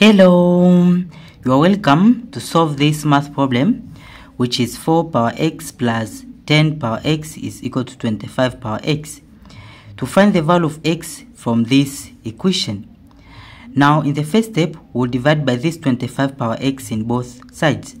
Hello, you are welcome to solve this math problem, which is 4 power x plus 10 power x is equal to 25 power x. To find the value of x from this equation. Now in the first step, we'll divide by this 25 power x in both sides.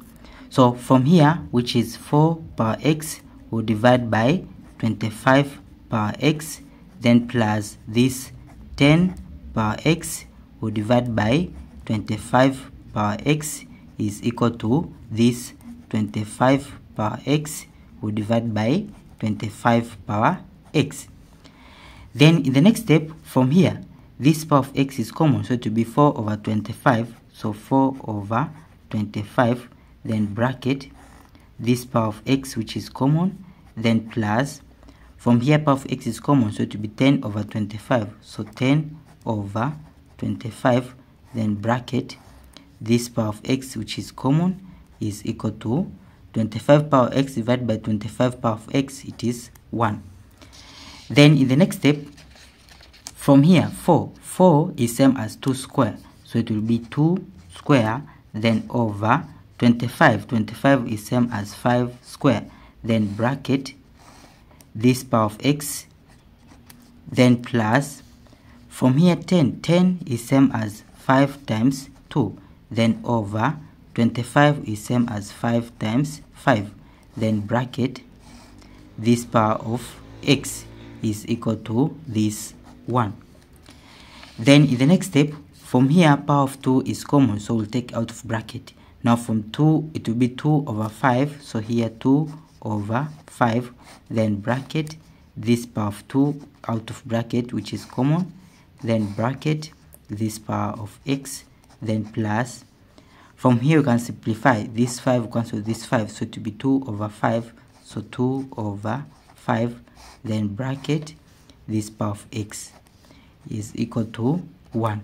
So from here, which is 4 power x, we'll divide by 25 power x, then plus this 10 power x, we'll divide by 25 power x is equal to this 25 power x, we divide by 25 power x. Then in the next step, from here, this power of x is common, so it will be 4 over 25. So 4 over 25, then bracket this power of x, which is common, then plus, from here power of x is common, so it will be 10 over 25. So 10 over 25, then bracket this power of x, which is common, is equal to 25 power x divided by 25 power of x, it is 1. Then in the next step, from here 4 is same as 2 square, so it will be 2 square, then over 25 is same as 5 square, then bracket this power of x, then plus, from here 10 is same as 5 times 2, then over 25 is same as 5 times 5, then bracket this power of x is equal to this 1. Then in the next step, from here power of 2 is common, so we'll take out of bracket. Now from 2 it will be 2 over 5, so here 2 over 5, then bracket this power of 2 out of bracket, which is common, then bracket this power of x, then plus, from here you can simplify, this 5 comes with this 5, so to be 2 over 5, so 2 over 5, then bracket this power of x is equal to 1.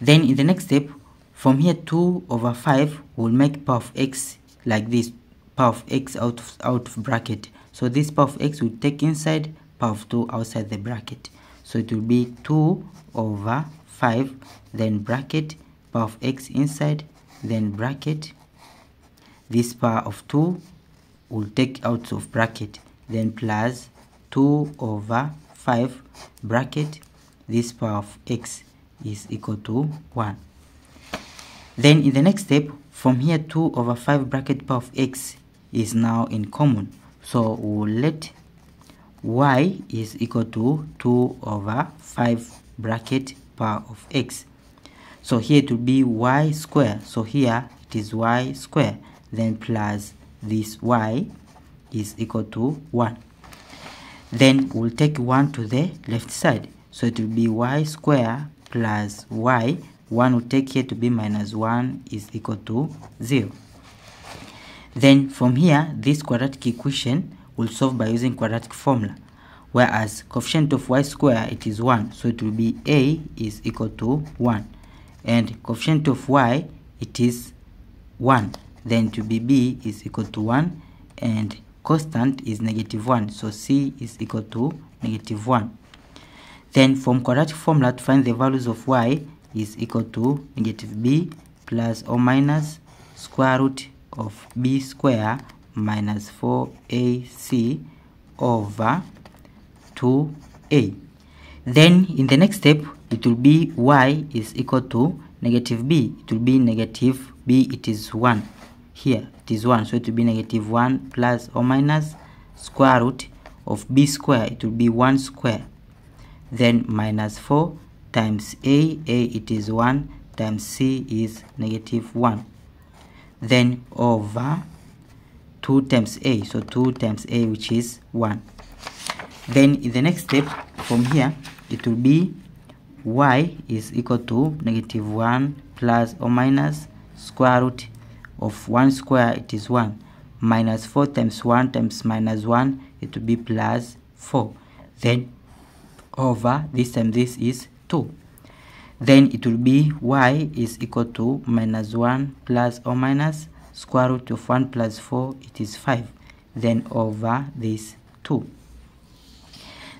Then in the next step, from here 2 over 5 will make power of x like this, power of x out of bracket, so this power of x will take inside, power of 2 outside the bracket, so it will be 2 over 5, then bracket power of x inside, then bracket this power of 2 will take out of bracket, then plus 2 over 5 bracket this power of x is equal to 1. Then in the next step, from here 2 over 5 bracket power of x is now in common, so we'll let y is equal to 2 over 5 bracket power of x, so here it will be y square, so here it is y square, then plus this y is equal to 1. Then we'll take 1 to the left side, so it will be y square plus y, 1 will take here to be minus 1 is equal to 0. Then from here this quadratic equation will solve by using quadratic formula, whereas coefficient of y square it is 1, so it will be a is equal to 1, and coefficient of y it is 1, then to be b is equal to 1, and constant is negative 1, so c is equal to negative 1. Then from quadratic formula to find the values of y is equal to negative b plus or minus square root of b square minus 4ac over 2a. Then in the next step it will be y is equal to negative b, it will be negative b, it is 1, here it is 1, so it will be negative 1 plus or minus square root of b square, it will be 1 square, then minus 4 times a it is 1 times c is negative 1, then over 2 times a, so 2 times a which is 1. Then in the next step, from here it will be y is equal to negative 1 plus or minus square root of 1 square, it is 1, minus 4 times 1 times minus 1, it will be plus 4, then over this time this is 2. Then it will be y is equal to minus 1 plus or minus square root of 1 plus 4, it is 5, then over this 2.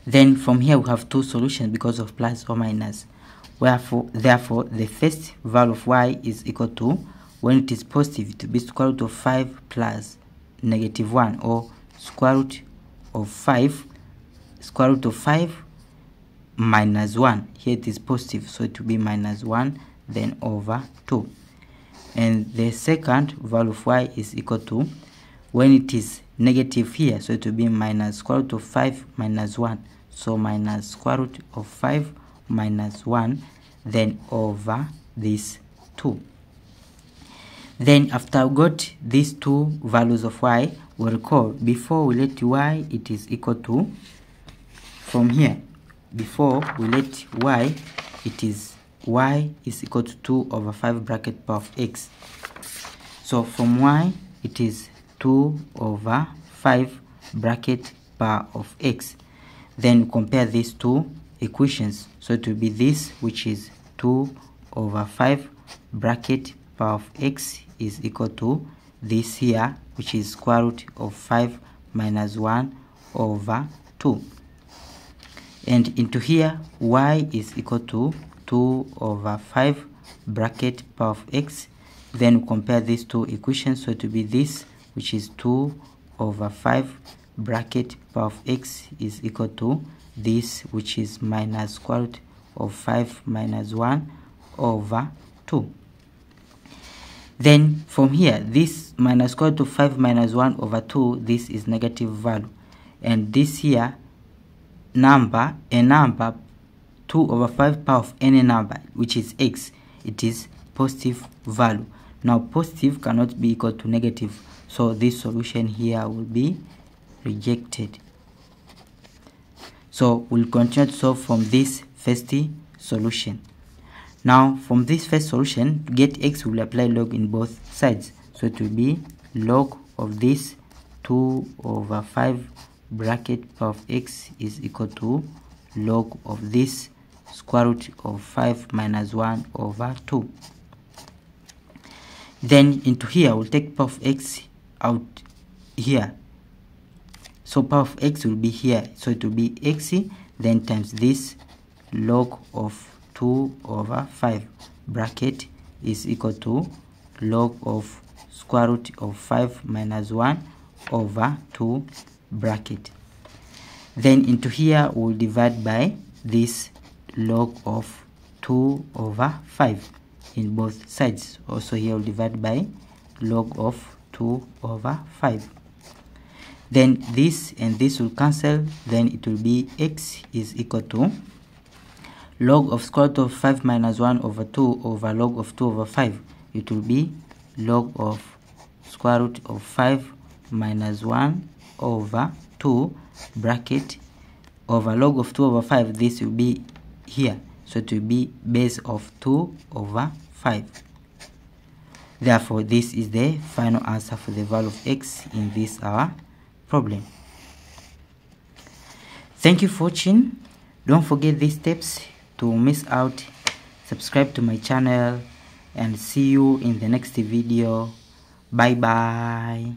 Then from here we have two solutions because of plus or minus. Therefore, the first value of y is equal to, when it is positive, to be square root of 5 plus negative 1, or square root of 5, minus 1. Here it is positive, so it will be minus 1, then over 2. And the second value of y is equal to, when it is negative here, so it will be minus square root of 5 minus 1, so minus square root of 5 minus 1, then over this 2. Then after we got these two values of y, we recall before we let y, it is equal to, from here, before we let y, it is y is equal to 2 over 5 bracket power of x. So from y, it is 2 over 5 bracket power of x. Then compare these two equations. So it will be this, which is 2 over 5 bracket power of x is equal to this here, which is square root of 5 minus 1 over 2. And into here, y is equal to 2 over 5 bracket power of x. Then compare these two equations. So it will be this, which is 2 over 5 bracket power of x is equal to this, which is minus square root of 5 minus 1 over 2. Then from here, this minus square root of 5 minus 1 over 2, this is negative value. And this here, a number 2 over 5 power of any number, which is x, it is positive value. Now positive cannot be equal to negative, so this solution here will be rejected. So we'll continue to solve from this first solution. Now from this first solution, to get x, we'll apply log in both sides, so it will be log of this 2 over 5 bracket power of x is equal to log of this square root of 5 minus 1 over 2. Then into here, we'll take power of x out here, so power of x will be here, so it will be x then times this log of 2 over 5 bracket is equal to log of square root of 5 minus 1 over 2 bracket. Then into here, we'll divide by this log of 2 over 5 in both sides. Also here, we'll divide by log of 2 over 5. Then this and this will cancel. Then it will be x is equal to log of square root of 5 minus 1 over 2 over log of 2 over 5. It will be log of square root of 5 minus 1 over 2 bracket over log of 2 over 5. This will be here, so it will be base of 2 over 5. Therefore, this is the final answer for the value of x in this our problem. Thank you for watching. Don't forget these steps to miss out. Subscribe to my channel and see you in the next video. Bye bye.